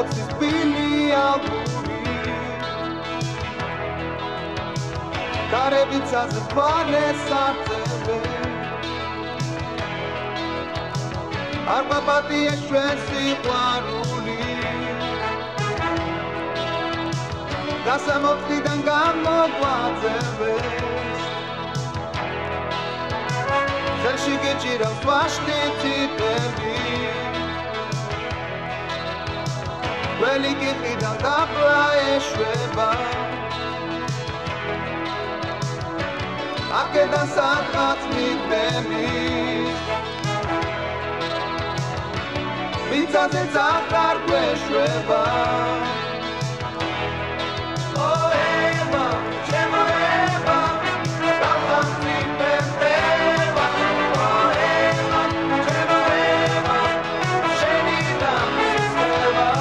Toți zbilii alburii care vițează bane satele. Arba batie șuensi barului da se mofti dangamo guazele. Fel și găciră fașteții tării Velikit i da tabla eșueva a că dansat ați mit bemis Vința de zahar cu eșueva O Eva, ce mă Eva, da v-am mit pe Eva O Eva, ce mă Eva, și ni da-mi Eva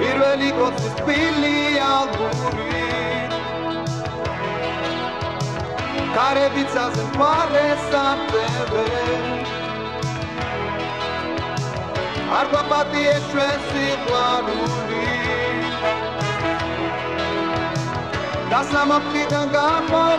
Pirveli kot suspilii alburii care vițează-n mare satele. Arba batie șuensi barului da s-am optit în gamă,